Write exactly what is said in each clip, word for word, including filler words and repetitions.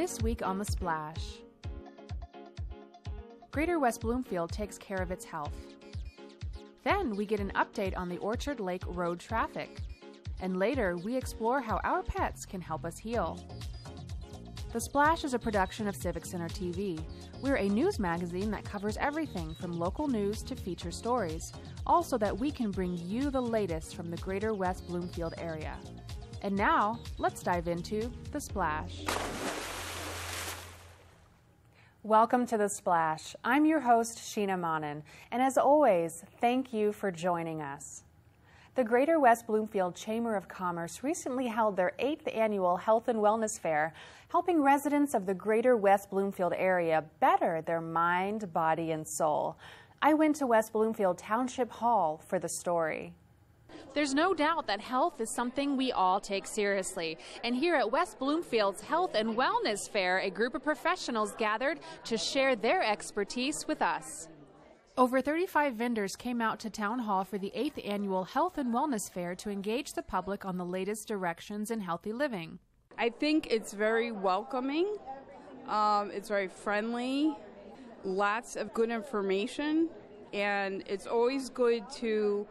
This week on The Splash. Greater West Bloomfield takes care of its health. Then we get an update on the Orchard Lake Road traffic. And later, we explore how our pets can help us heal. The Splash is a production of Civic Center T V. We're a news magazine that covers everything from local news to feature stories, all so that we can bring you the latest from the Greater West Bloomfield area. And now, let's dive into The Splash. Welcome to The Splash. I'm your host, Sheena Monnin, and as always, thank you for joining us. The Greater West Bloomfield Chamber of Commerce recently held their eighth annual Health and Wellness Fair, helping residents of the Greater West Bloomfield area better their mind, body, and soul. I went to West Bloomfield Township Hall for the story. There's no doubt that health is something we all take seriously. And here at West Bloomfield's Health and Wellness Fair, a group of professionals gathered to share their expertise with us. Over thirty-five vendors came out to Town Hall for the eighth annual Health and Wellness Fair to engage the public on the latest directions in healthy living. I think it's very welcoming. Um, it's very friendly. Lots of good information. And it's always good to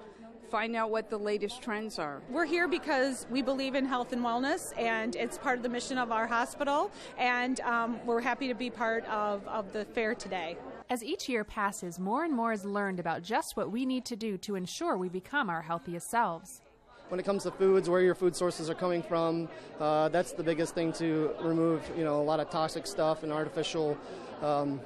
find out what the latest trends are. We're here because we believe in health and wellness, and it's part of the mission of our hospital, and um, we're happy to be part of, of the fair today. As each year passes, more and more is learned about just what we need to do to ensure we become our healthiest selves. When it comes to foods, where your food sources are coming from, uh, that's the biggest thing to remove, you know, a lot of toxic stuff and artificial um,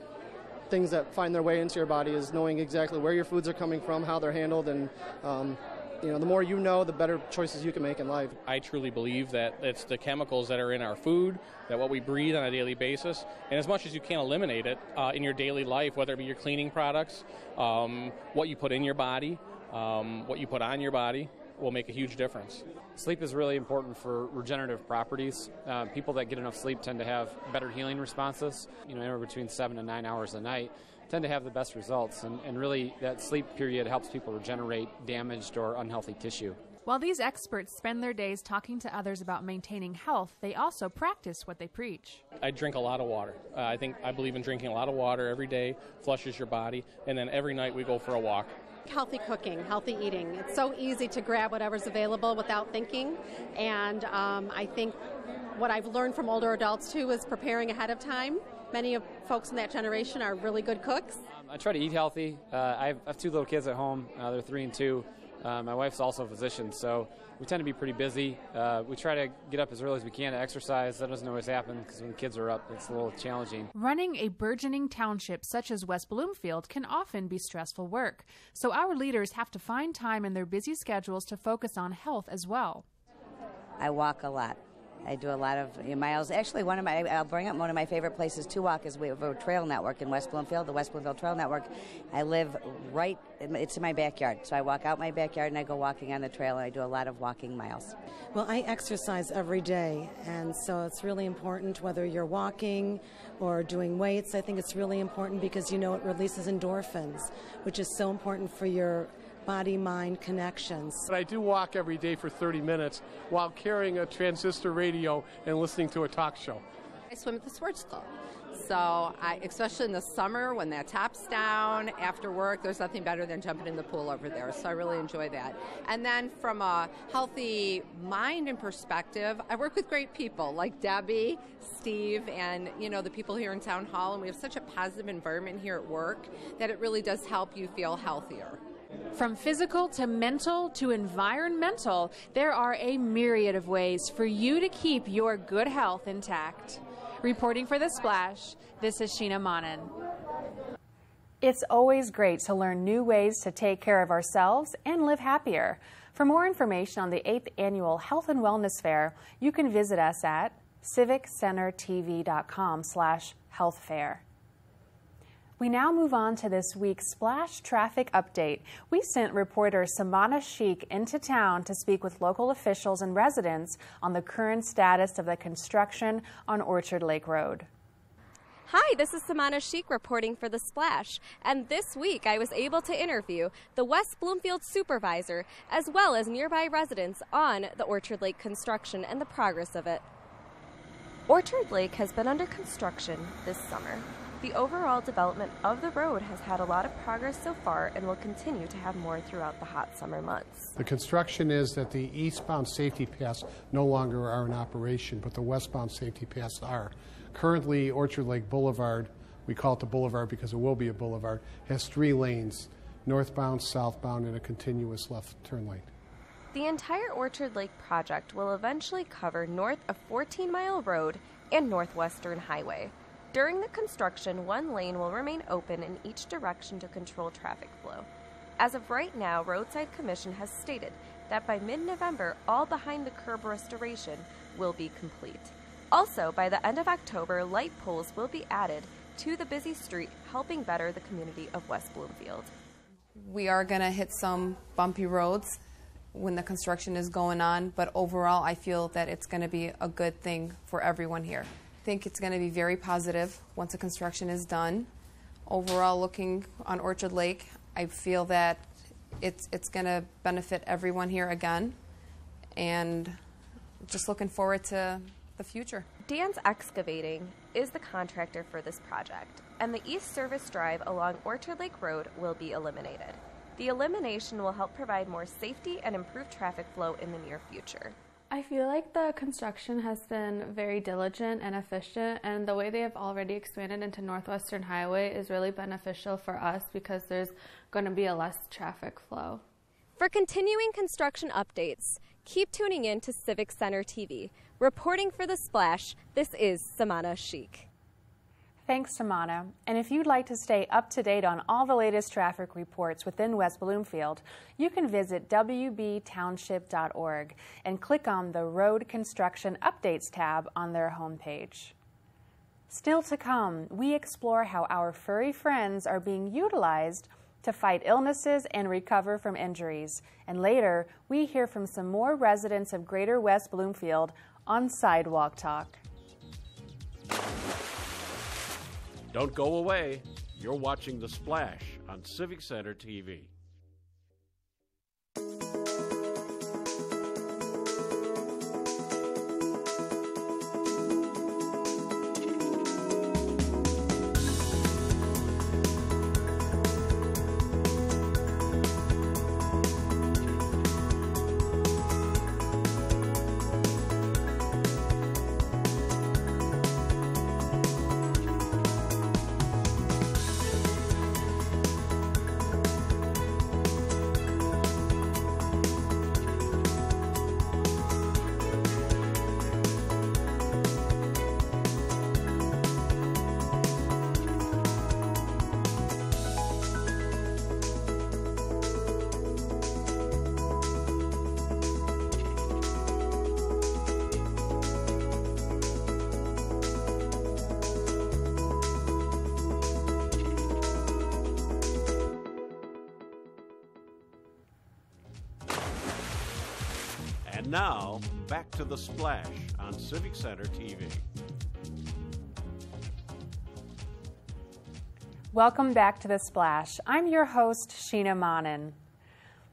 things that find their way into your body, is knowing exactly where your foods are coming from, how they're handled, and um, you know, the more you know, the better choices you can make in life. I truly believe that it's the chemicals that are in our food, that what we breathe on a daily basis, and as much as you can eliminate it uh, in your daily life, whether it be your cleaning products, um, what you put in your body, um, what you put on your body, will make a huge difference. Sleep is really important for regenerative properties. Uh, people that get enough sleep tend to have better healing responses. You know, anywhere between seven to nine hours a night tend to have the best results, and, and really that sleep period helps people regenerate damaged or unhealthy tissue. While these experts spend their days talking to others about maintaining health, they also practice what they preach. I drink a lot of water. Uh, I think I believe in drinking a lot of water every day, flushes your body, and then every night we go for a walk. Healthy cooking, healthy eating. It's so easy to grab whatever's available without thinking, and um, I think what I've learned from older adults too is preparing ahead of time. Many of folks in that generation are really good cooks. Um, I try to eat healthy. Uh, I, have, I have two little kids at home. Uh, they're three and two. Uh, my wife's also a physician, so we tend to be pretty busy. Uh, we try to get up as early as we can to exercise. That doesn't always happen because when the kids are up, it's a little challenging. Running a burgeoning township such as West Bloomfield can often be stressful work, so our leaders have to find time in their busy schedules to focus on health as well. I walk a lot. I do a lot of miles. Actually, one of my, I'll bring up one of my favorite places to walk is we have a trail network in West Bloomfield, the West Bloomfield Trail Network. I live right, it's in my backyard. So I walk out my backyard and I go walking on the trail, and I do a lot of walking miles. Well, I exercise every day, and so it's really important whether you're walking or doing weights. I think it's really important because, you know, it releases endorphins, which is so important for your body-mind connections. I do walk every day for thirty minutes while carrying a transistor radio and listening to a talk show. I swim at the sports club, so I, especially in the summer when that top's down after work, there's nothing better than jumping in the pool over there, so I really enjoy that. And then from a healthy mind and perspective, I work with great people like Debbie, Steve, and you know the people here in Town Hall, and we have such a positive environment here at work that it really does help you feel healthier. From physical to mental to environmental, there are a myriad of ways for you to keep your good health intact. Reporting for The Splash, this is Sheena Monnin. It's always great to learn new ways to take care of ourselves and live happier. For more information on the eighth Annual Health and Wellness Fair, you can visit us at civic center t v dot com slash health fair. We now move on to this week's Splash Traffic Update. We sent reporter Samana Sheikh into town to speak with local officials and residents on the current status of the construction on Orchard Lake Road. Hi, this is Samana Sheikh reporting for The Splash, and this week I was able to interview the West Bloomfield supervisor as well as nearby residents on the Orchard Lake construction and the progress of it. Orchard Lake has been under construction this summer. The overall development of the road has had a lot of progress so far and will continue to have more throughout the hot summer months. The construction is that the eastbound safety paths no longer are in operation, but the westbound safety paths are. Currently, Orchard Lake Boulevard, we call it the boulevard because it will be a boulevard, has three lanes, northbound, southbound, and a continuous left turn lane. The entire Orchard Lake project will eventually cover north of fourteen mile Road and Northwestern Highway. During the construction, one lane will remain open in each direction to control traffic flow. As of right now, Roadside Commission has stated that by mid-November, all behind the curb restoration will be complete. Also, by the end of October, light poles will be added to the busy street, helping better the community of West Bloomfield. We are going to hit some bumpy roads when the construction is going on, but overall I feel that it's going to be a good thing for everyone here. I think it's going to be very positive once the construction is done. Overall, looking on Orchard Lake, I feel that it's, it's going to benefit everyone here again, and just looking forward to the future. Dan's Excavating is the contractor for this project, and the East Service Drive along Orchard Lake Road will be eliminated. The elimination will help provide more safety and improve traffic flow in the near future. I feel like the construction has been very diligent and efficient, and the way they have already expanded into Northwestern Highway is really beneficial for us because there's going to be a less traffic flow. For continuing construction updates, keep tuning in to Civic Center T V. Reporting for The Splash, this is Samana Sheikh. Thanks, Samana. And if you'd like to stay up to date on all the latest traffic reports within West Bloomfield, you can visit w b township dot org and click on the Road Construction Updates tab on their homepage. Still to come, we explore how our furry friends are being utilized to fight illnesses and recover from injuries. And later, we hear from some more residents of Greater West Bloomfield on Sidewalk Talk. Don't go away. You're watching The Splash on Civic Center T V. Now, back to The Splash on Civic Center T V. Welcome back to The Splash. I'm your host, Sheena Monnin.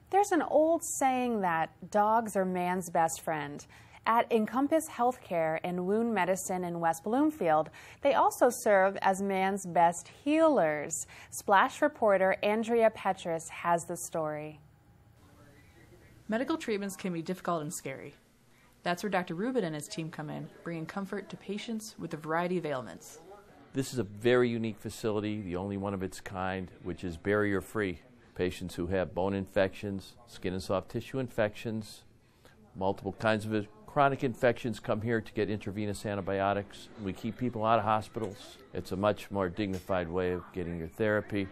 There's an old saying that dogs are man's best friend. At Encompass Healthcare and Wound Medicine in West Bloomfield, they also serve as man's best healers. Splash reporter Andrea Petras has the story. Medical treatments can be difficult and scary. That's where Doctor Rubin and his team come in, bringing comfort to patients with a variety of ailments. This is a very unique facility, the only one of its kind, which is barrier-free. Patients who have bone infections, skin and soft tissue infections, multiple kinds of chronic infections come here to get intravenous antibiotics. We keep people out of hospitals. It's a much more dignified way of getting your therapy.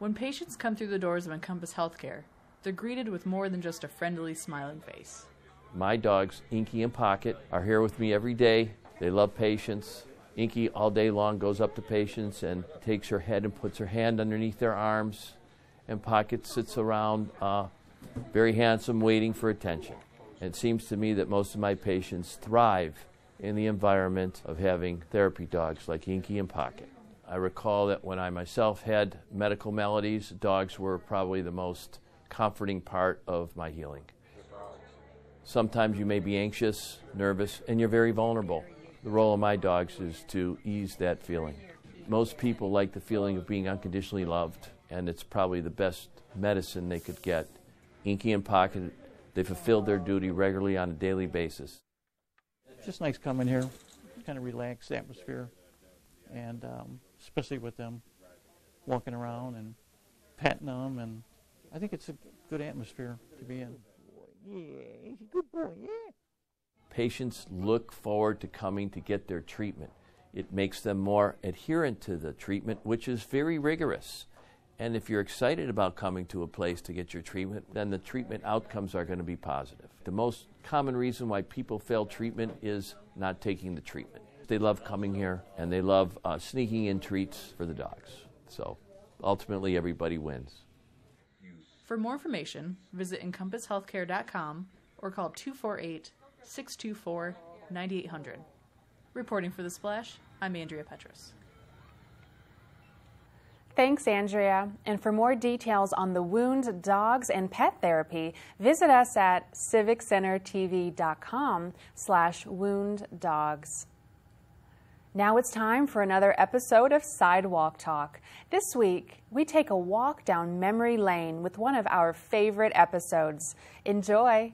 When patients come through the doors of Encompass Healthcare, they're greeted with more than just a friendly, smiling face. My dogs, Inky and Pocket, are here with me every day. They love patients. Inky, all day long, goes up to patients and takes her head and puts her hand underneath their arms. And Pocket sits around, uh, very handsome, waiting for attention. It seems to me that most of my patients thrive in the environment of having therapy dogs like Inky and Pocket. I recall that when I myself had medical maladies, dogs were probably the most comforting part of my healing. Sometimes you may be anxious, nervous, and you're very vulnerable. the role of my dogs is to ease that feeling. Most people like the feeling of being unconditionally loved, and it's probably the best medicine they could get. Inky and Pocket, they fulfilled their duty regularly on a daily basis. It's just nice coming here, kind of relaxed atmosphere, and um, especially with them walking around and patting them, and I think it's a good atmosphere to be in. Yeah, good boy, yeah. Patients look forward to coming to get their treatment. It makes them more adherent to the treatment, which is very rigorous. And if you're excited about coming to a place to get your treatment, then the treatment outcomes are going to be positive. The most common reason why people fail treatment is not taking the treatment. They love coming here, and they love uh, sneaking in treats for the dogs. So ultimately, everybody wins. For more information, visit Encompass Healthcare dot com or call two four eight, six two four, nine eight hundred. Reporting for The Splash, I'm Andrea Petras. Thanks, Andrea. And for more details on the wound, dogs, and pet therapy, visit us at civic center T V dot com slash wound dogs. Now it's time for another episode of Sidewalk Talk. This week, we take a walk down memory lane with one of our favorite episodes. Enjoy.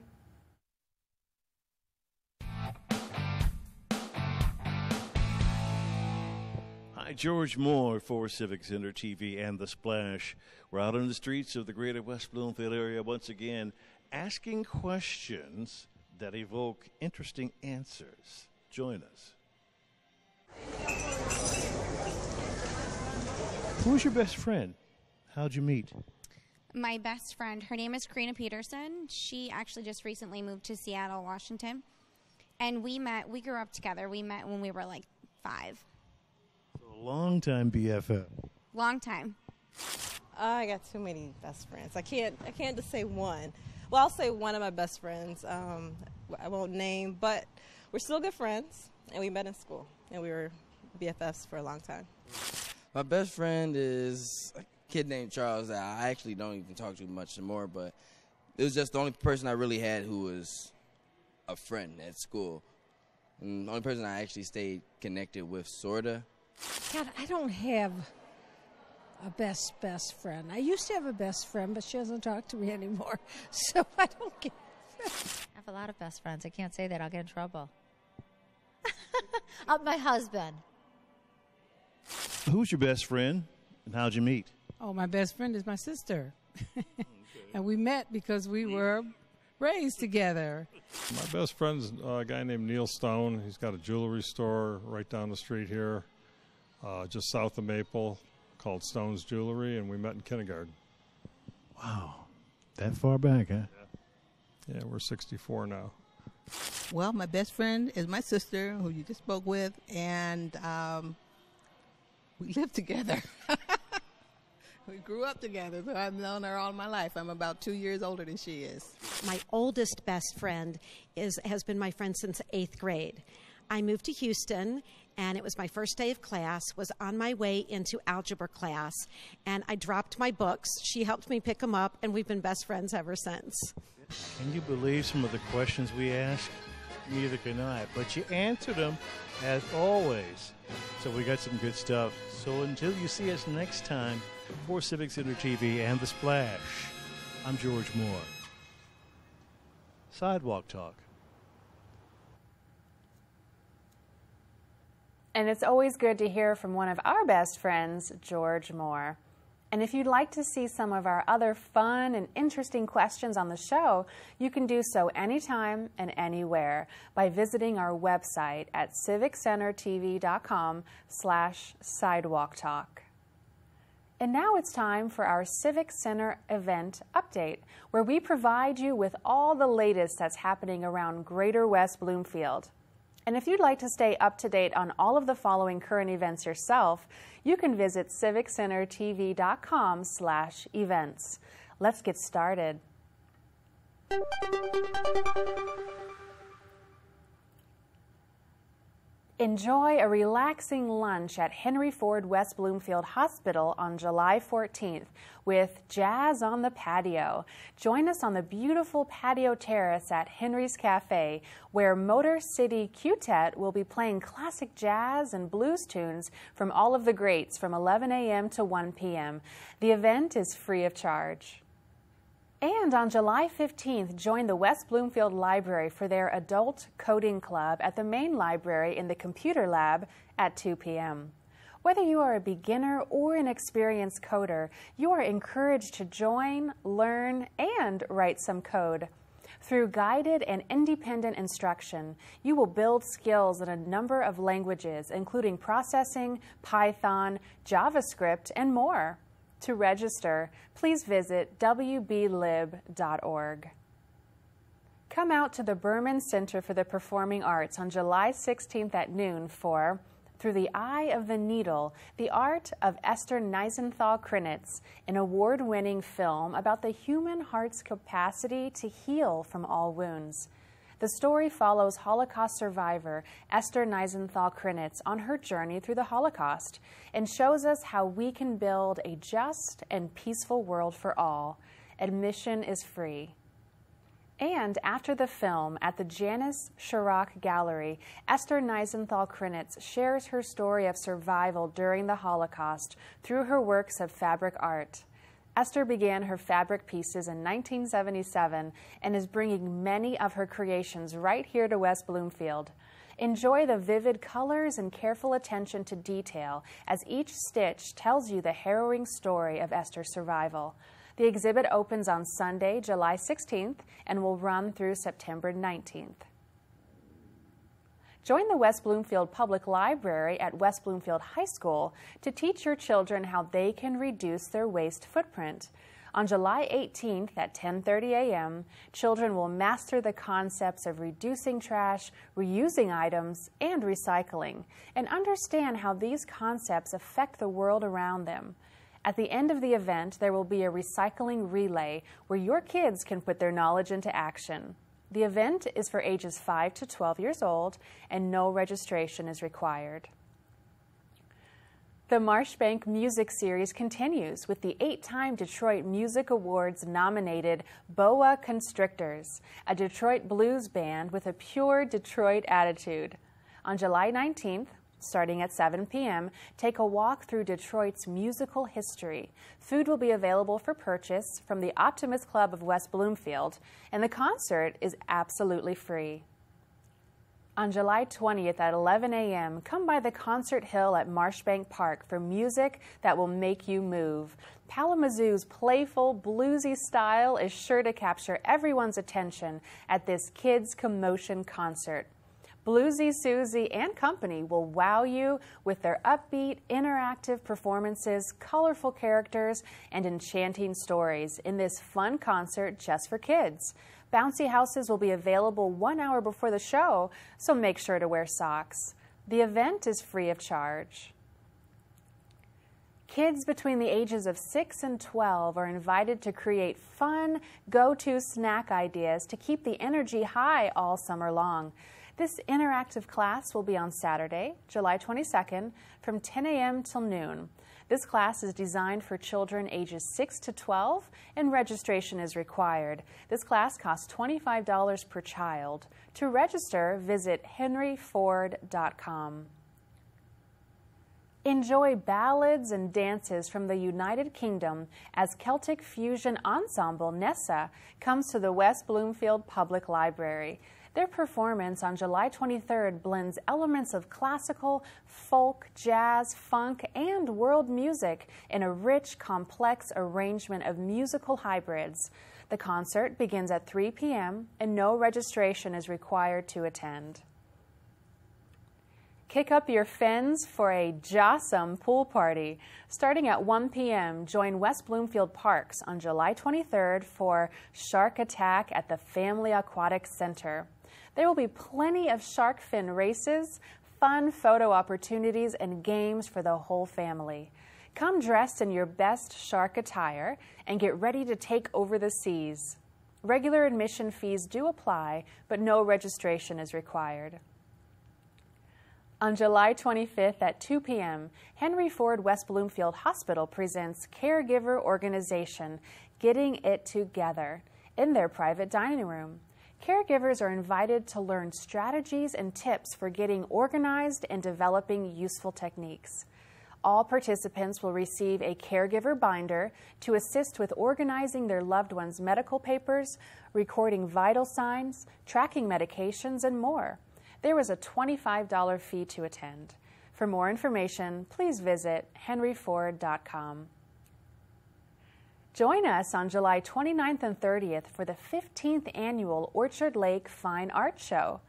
George Moore for Civic Center T V and The Splash. We're out on the streets of the Greater West Bloomfield area once again, asking questions that evoke interesting answers. Join us. Who's your best friend? How'd you meet? My best friend, her name is Karina Peterson. She actually just recently moved to Seattle, Washington. And we met, we grew up together. We met when we were like five. Long time B F F. Long time. I got too many best friends. I can't. I can't just say one. Well, I'll say one of my best friends. Um, I won't name, but we're still good friends, and we met in school, and we were B F Fs for a long time. My best friend is a kid named Charles that I actually don't even talk to much anymore, but it was just the only person I really had who was a friend at school, and the only person I actually stayed connected with, sorta. God, I don't have a best, best friend. I used to have a best friend, but she doesn't talk to me anymore, so I don't get it. I have a lot of best friends. I can't say that. I'll get in trouble. Up my husband. Who's your best friend, and how'd you meet? Oh, my best friend is my sister. Okay. And we met because we were raised together. My best friend's a guy named Neil Stone. He's got a jewelry store right down the street here. Uh, just south of Maple, called Stone's Jewelry, and we met in kindergarten. Wow, that far back, huh? Yeah, we're sixty-four now. Well, my best friend is my sister, who you just spoke with, and um, we live together. We grew up together, so I've known her all my life. I'm about two years older than she is. My oldest best friend is has been my friend since eighth grade. I moved to Houston, and it was my first day of class, was on my way into algebra class, and I dropped my books. She helped me pick them up, and we've been best friends ever since. Can you believe some of the questions we asked? Neither can I, but you answered them as always. So we got some good stuff. So until you see us next time, for Civic Center T V and The Splash, I'm George Moore. Sidewalk Talk. And it's always good to hear from one of our best friends, George Moore. And if you'd like to see some of our other fun and interesting questions on the show, you can do so anytime and anywhere by visiting our website at civic center T V dot com slash sidewalk talk. And now it's time for our Civic Center event update, where we provide you with all the latest that's happening around Greater West Bloomfield. And if you'd like to stay up to date on all of the following current events yourself, you can visit civic center T V dot com slash events. Let's get started. Enjoy a relaxing lunch at Henry Ford West Bloomfield Hospital on July fourteenth with Jazz on the Patio. Join us on the beautiful patio terrace at Henry's Cafe, where Motor City Q-Tet will be playing classic jazz and blues tunes from all of the greats from eleven a m to one p m The event is free of charge. And on July fifteenth, join the West Bloomfield Library for their Adult Coding Club at the main library in the computer lab at two p m Whether you are a beginner or an experienced coder, you are encouraged to join, learn, and write some code. Through guided and independent instruction, you will build skills in a number of languages, including processing, Python, JavaScript, and more. To register, please visit w b lib dot org. Come out to the Berman Center for the Performing Arts on July sixteenth at noon for Through the Eye of the Needle, the Art of Esther Nisenthal Krinitz, an award-winning film about the human heart's capacity to heal from all wounds. The story follows Holocaust survivor Esther Nisenthal Krinitz on her journey through the Holocaust and shows us how we can build a just and peaceful world for all. Admission is free. And after the film, at the Janice Shirak Gallery, Esther Nisenthal Krinitz shares her story of survival during the Holocaust through her works of fabric art. Esther began her fabric pieces in nineteen seventy-seven and is bringing many of her creations right here to West Bloomfield. Enjoy the vivid colors and careful attention to detail as each stitch tells you the harrowing story of Esther's survival. The exhibit opens on Sunday, July sixteenth, and will run through September nineteenth. Join the West Bloomfield Public Library at West Bloomfield High School to teach your children how they can reduce their waste footprint. On July eighteenth at ten thirty a m, children will master the concepts of reducing trash, reusing items, and recycling, and understand how these concepts affect the world around them. At the end of the event, there will be a recycling relay where your kids can put their knowledge into action. The event is for ages five to twelve years old, and no registration is required. The Marshbank Music Series continues with the eight-time Detroit Music Awards nominated Boa Constrictors, a Detroit blues band with a pure Detroit attitude. On July nineteenth, starting at seven p m, take a walk through Detroit's musical history. Food will be available for purchase from the Optimist Club of West Bloomfield, and the concert is absolutely free. On July twentieth at eleven a m, come by the Concert Hill at Marshbank Park for music that will make you move. Kalamazoo's playful, bluesy style is sure to capture everyone's attention at this Kids Commotion concert. Bluesy Susie and company will wow you with their upbeat, interactive performances, colorful characters, and enchanting stories in this fun concert just for kids. Bouncy houses will be available one hour before the show, so make sure to wear socks. The event is free of charge. Kids between the ages of six and twelve are invited to create fun, go-to snack ideas to keep the energy high all summer long. This interactive class will be on Saturday, July twenty-second, from ten a m till noon. This class is designed for children ages six to twelve, and registration is required. This class costs twenty-five dollars per child. To register, visit henry ford dot com. Enjoy ballads and dances from the United Kingdom as Celtic fusion ensemble Nessa comes to the West Bloomfield Public Library. Their performance on July twenty-third blends elements of classical, folk, jazz, funk, and world music in a rich, complex arrangement of musical hybrids. The concert begins at three p m and no registration is required to attend. Kick up your fins for a Jossum pool party. Starting at one p m, join West Bloomfield Parks on July twenty-third for Shark Attack at the Family Aquatic Center. There will be plenty of shark fin races, fun photo opportunities, and games for the whole family. Come dressed in your best shark attire and get ready to take over the seas. Regular admission fees do apply, but no registration is required. On July twenty-fifth at two p m, Henry Ford West Bloomfield Hospital presents Caregiver Organization, Getting It Together, in their private dining room. Caregivers are invited to learn strategies and tips for getting organized and developing useful techniques. All participants will receive a caregiver binder to assist with organizing their loved one's medical papers, recording vital signs, tracking medications, and more. There is a twenty-five dollar fee to attend. For more information, please visit henry ford dot com. Join us on July twenty-ninth and thirtieth for the fifteenth Annual Orchard Lake Fine Art Show,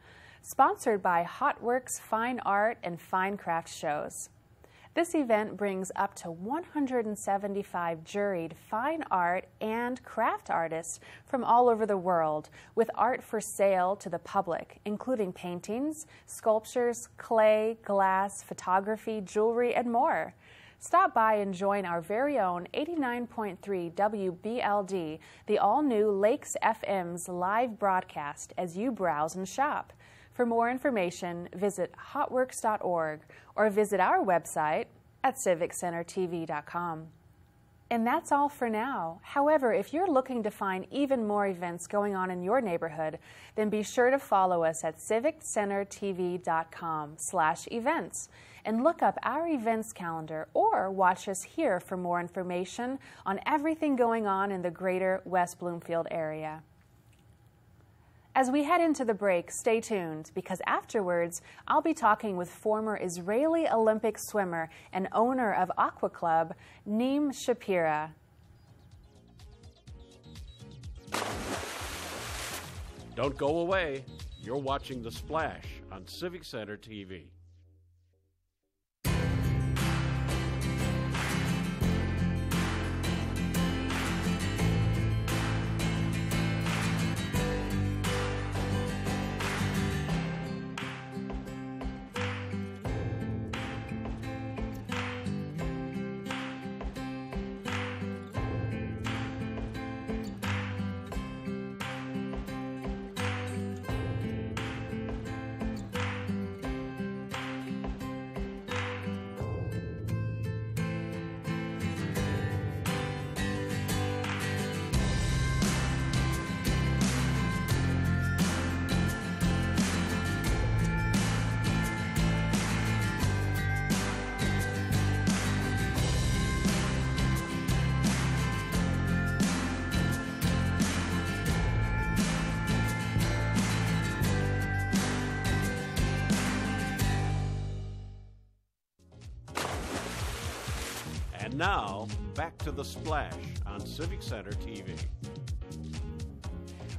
sponsored by HotWorks Fine Art and Fine Craft Shows. This event brings up to one hundred seventy-five juried fine art and craft artists from all over the world, with art for sale to the public, including paintings, sculptures, clay, glass, photography, jewelry, and more. Stop by and join our very own eighty-nine point three W B L D, the all-new Lakes F M's live broadcast as you browse and shop. For more information, visit hotworks dot org or visit our website at civic center T V dot com. And that's all for now. However, if you're looking to find even more events going on in your neighborhood, then be sure to follow us at civic center T V dot com slash events and look up our events calendar, or watch us here for more information on everything going on in the greater West Bloomfield area. As we head into the break, stay tuned, because afterwards I'll be talking with former Israeli Olympic swimmer and owner of Aqua Club, Neem Shapira. Don't go away. You're watching The Splash on Civic Center T V. Now, back to The Splash on Civic Center T V.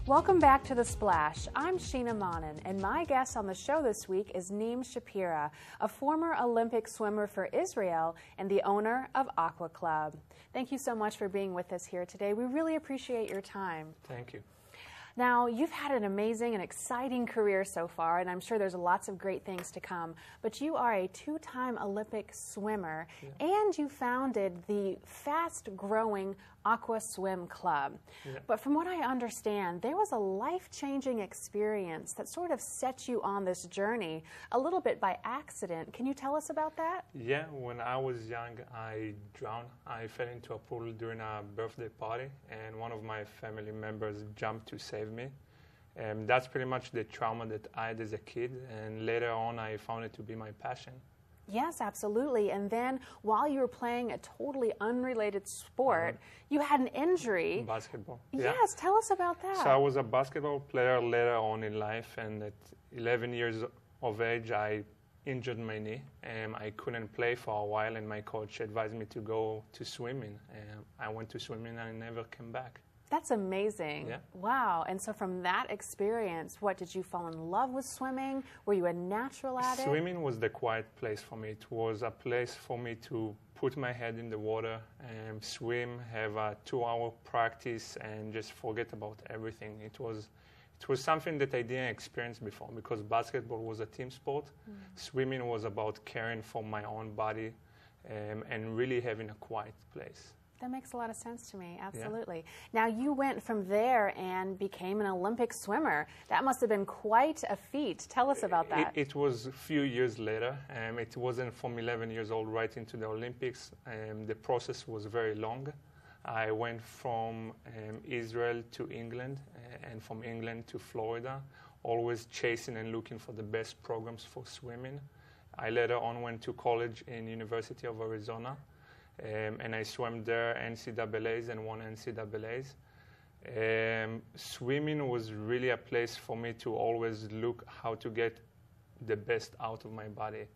Welcome back to The Splash. I'm Sheena Monnin, and my guest on the show this week is Neem Shapira, a former Olympic swimmer for Israel and the owner of Aqua Club. Thank you so much for being with us here today. We really appreciate your time. Thank you. Now, you've had an amazing and exciting career so far, and I'm sure there's lots of great things to come, but you are a two-time Olympic swimmer, yeah, and you founded the fast-growing Aqua Swim Club. Yeah. But from what I understand, there was a life-changing experience that sort of set you on this journey a little bit by accident. Can you tell us about that? Yeah, when I was young, I drowned. I fell into a pool during a birthday party, and one of my family members jumped to save me. And that's pretty much the trauma that I had as a kid, and later on I found it to be my passion. Yes, absolutely. And then while you were playing a totally unrelated sport, mm-hmm, you had an injury. Basketball. Yes, yeah. Tell us about that. So I was a basketball player later on in life, and at eleven years of age, I injured my knee, and I couldn't play for a while, and my coach advised me to go to swimming. And I went to swimming, and I never came back. That's amazing. Yeah. Wow. And so from that experience, what, did you fall in love with swimming? Were you a natural at it? Swimming was the quiet place for me. It was a place for me to put my head in the water and swim, have a two-hour practice, and just forget about everything. It was, it was something that I didn't experience before, because basketball was a team sport. Mm. Swimming was about caring for my own body um, and really having a quiet place. That makes a lot of sense to me, absolutely. Yeah. Now, you went from there and became an Olympic swimmer. That must have been quite a feat. Tell us about that. It, it was a few years later. Um, it wasn't from eleven years old right into the Olympics. Um, the process was very long. I went from um, Israel to England and from England to Florida, always chasing and looking for the best programs for swimming. I later on went to college in University of Arizona. Um, and I swam there N C A As and won N C A As. Um, swimming was really a place for me to always look how to get the best out of my body.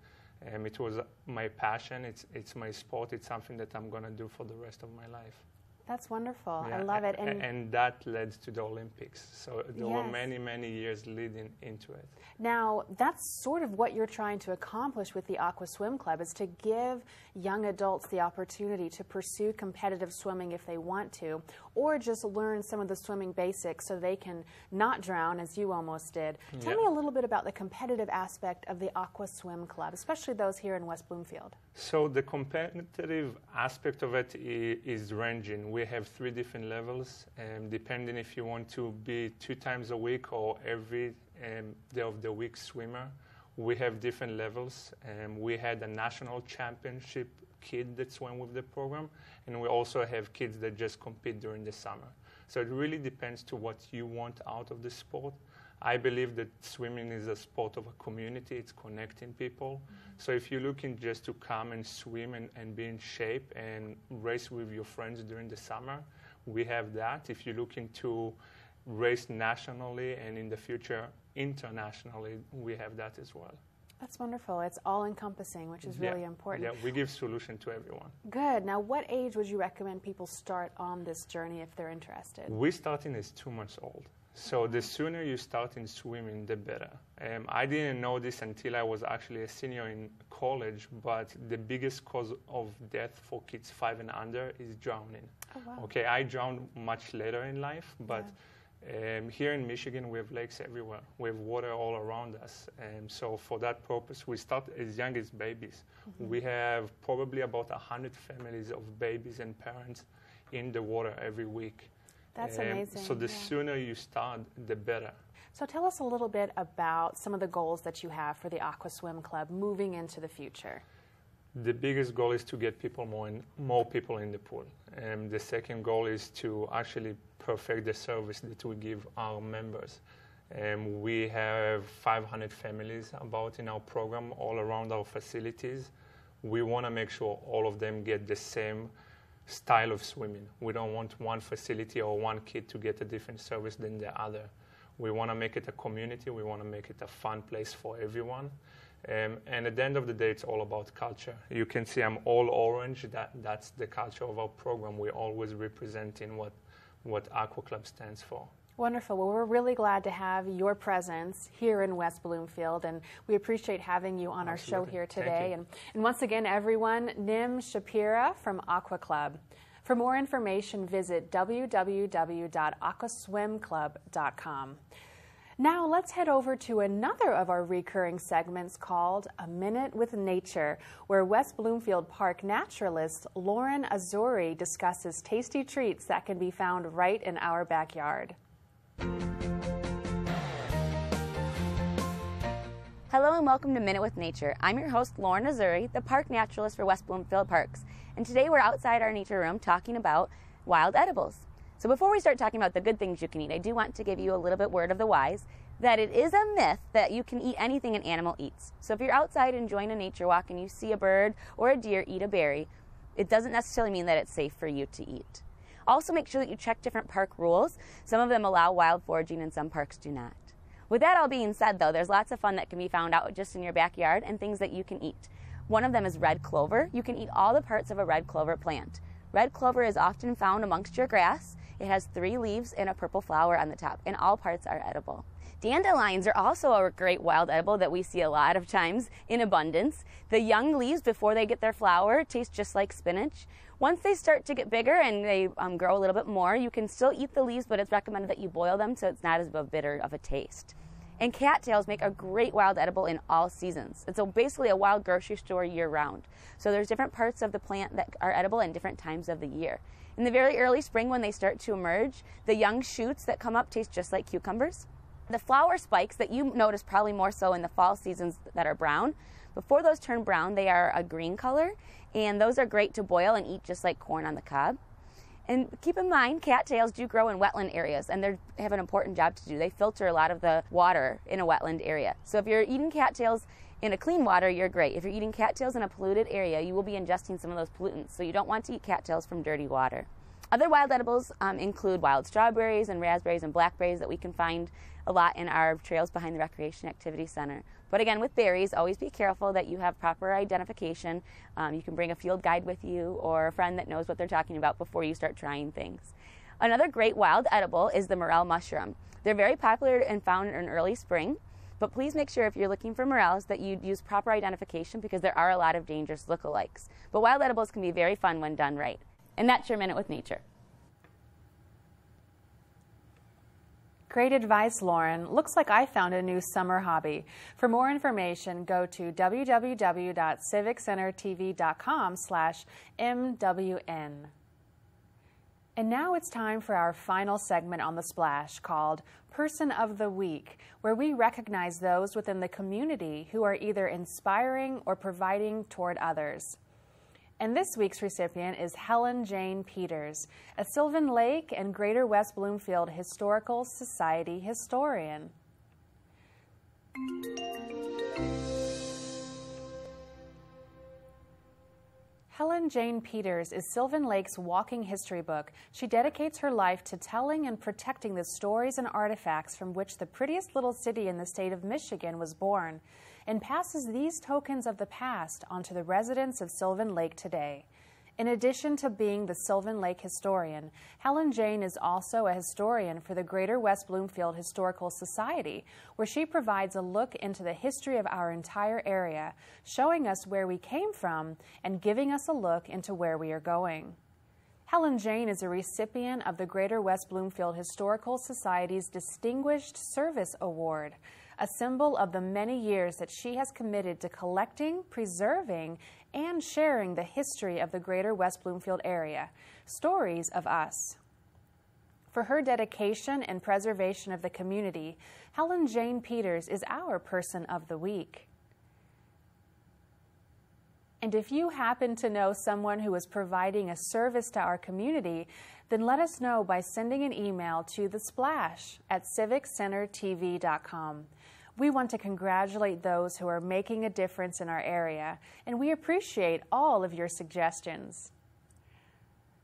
Um, it was my passion, it's, it's my sport, it's something that I'm going to do for the rest of my life. That's wonderful, yeah, I love it. And, and that led to the Olympics, so there yes. were many, many years leading into it. Now, that's sort of what you're trying to accomplish with the Aqua Swim Club, is to give young adults the opportunity to pursue competitive swimming if they want to, or just learn some of the swimming basics so they can not drown, as you almost did. Tell yeah. me a little bit about the competitive aspect of the Aqua Swim Club, especially those here in West Bloomfield. So the competitive aspect of it is ranging. We have three different levels, um, depending if you want to be two times a week or every um, day of the week swimmer. We have different levels. Um, we had a national championship kid that swam with the program, and we also have kids that just compete during the summer. So it really depends to what you want out of the sport. I believe that swimming is a sport of a community. It's connecting people. Mm-hmm. So if you're looking just to come and swim and, and be in shape and race with your friends during the summer, we have that. If you're looking to race nationally and in the future internationally, we have that as well. That's wonderful. It's all-encompassing, which is yeah. really important. Yeah, we give solution to everyone. Good. Now, what age would you recommend people start on this journey if they're interested? We're starting as two months old. So the sooner you start in swimming, the better. Um, I didn't know this until I was actually a senior in college, but the biggest cause of death for kids five and under is drowning. Oh, wow. Okay, I drowned much later in life, but yeah. um, here in Michigan, we have lakes everywhere. We have water all around us. And so for that purpose, we start as young as babies. Mm-hmm. We have probably about one hundred families of babies and parents in the water every week. That's amazing. Um, so the yeah. sooner you start, the better. So tell us a little bit about some of the goals that you have for the Aqua Swim Club moving into the future. The biggest goal is to get people more, in, more people in the pool. Um, the second goal is to actually perfect the service that we give our members. Um, we have five hundred families about in our program all around our facilities. We want to make sure all of them get the same style of swimming. We don't want one facility or one kid to get a different service than the other. We want to make it a community. We want to make it a fun place for everyone. Um, and at the end of the day, it's all about culture. You can see I'm all orange. That, that's the culture of our program. We're always representing what, what Aqua Club stands for. Wonderful. Well, we're really glad to have your presence here in West Bloomfield, and we appreciate having you on Absolutely. Our show here today. And, and once again, everyone, Nim Shapira from Aqua Club. For more information, visit w w w dot aqua swim club dot com. Now let's head over to another of our recurring segments called A Minute with Nature, where West Bloomfield Park naturalist Lauren Azuri discusses tasty treats that can be found right in our backyard. Hello and welcome to Minute with Nature. I'm your host, Lauren Azuri, the park naturalist for West Bloomfield Parks. And today we're outside our nature room talking about wild edibles. So before we start talking about the good things you can eat, I do want to give you a little bit word of the wise that it is a myth that you can eat anything an animal eats. So if you're outside enjoying a nature walk and you see a bird or a deer eat a berry, it doesn't necessarily mean that it's safe for you to eat. Also, make sure that you check different park rules. Some of them allow wild foraging and some parks do not. With that all being said, though, there's lots of fun that can be found out just in your backyard and things that you can eat. One of them is red clover. You can eat all the parts of a red clover plant. Red clover is often found amongst your grass. It has three leaves and a purple flower on the top, and all parts are edible. Dandelions are also a great wild edible that we see a lot of times in abundance. The young leaves, before they get their flower, taste just like spinach. Once they start to get bigger and they um, grow a little bit more, you can still eat the leaves, but it's recommended that you boil them so it's not as bitter of a taste. And cattails make a great wild edible in all seasons. It's a, basically a wild grocery store year-round. So there's different parts of the plant that are edible in different times of the year. In the very early spring when they start to emerge, the young shoots that come up taste just like cucumbers. The flower spikes that you notice probably more so in the fall seasons that are brown, before those turn brown they are a green color, and those are great to boil and eat just like corn on the cob. And keep in mind, cattails do grow in wetland areas, and they have an important job to do. They filter a lot of the water in a wetland area. So if you're eating cattails in a clean water, you're great. If you're eating cattails in a polluted area, you will be ingesting some of those pollutants, so you don't want to eat cattails from dirty water. Other wild edibles um, include wild strawberries and raspberries and blackberries that we can find a lot in our trails behind the Recreation Activity Center. But again, with berries, always be careful that you have proper identification. Um, you can bring a field guide with you or a friend that knows what they're talking about before you start trying things. Another great wild edible is the morel mushroom. They're very popular and found in early spring, but please make sure if you're looking for morels that you use proper identification because there are a lot of dangerous lookalikes. But wild edibles can be very fun when done right. And that's your Minute with Nature. Great advice, Lauren. Looks like I found a new summer hobby. For more information, go to w w w dot civic center t v dot com slash m w n. And now it's time for our final segment on The Splash called Person of the Week, where we recognize those within the community who are either inspiring or providing toward others. And this week's recipient is Helen Jane Peters, a Sylvan Lake and Greater West Bloomfield Historical Society historian. Helen Jane Peters is Sylvan Lake's walking history book. She dedicates her life to telling and protecting the stories and artifacts from which the prettiest little city in the state of Michigan was born, and passes these tokens of the past onto the residents of Sylvan Lake today. In addition to being the Sylvan Lake historian, Helen Jane is also a historian for the Greater West Bloomfield Historical Society, where she provides a look into the history of our entire area, showing us where we came from and giving us a look into where we are going. Helen Jane is a recipient of the Greater West Bloomfield Historical Society's Distinguished Service Award, a symbol of the many years that she has committed to collecting, preserving, and sharing the history of the Greater West Bloomfield area, stories of us. For her dedication and preservation of the community, Helen Jane Peters is our Person of the Week. And if you happen to know someone who is providing a service to our community, then let us know by sending an email to the splash at civic center t v dot com. We want to congratulate those who are making a difference in our area, and we appreciate all of your suggestions.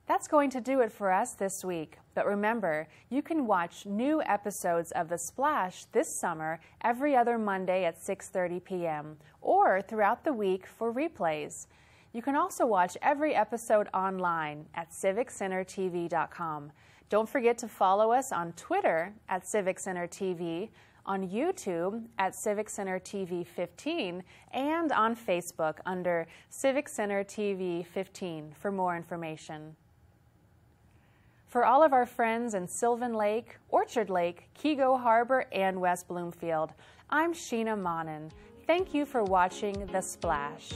That's going to do it for us this week, but remember, you can watch new episodes of The Splash this summer every other Monday at six thirty p m or throughout the week for replays. You can also watch every episode online at civic center t v dot com. Don't forget to follow us on Twitter at Civic Center T V, on YouTube at Civic Center T V fifteen, and on Facebook under Civic Center T V fifteen for more information. For all of our friends in Sylvan Lake, Orchard Lake, Kego Harbor, and West Bloomfield, I'm Sheena Monnin. Thank you for watching The Splash.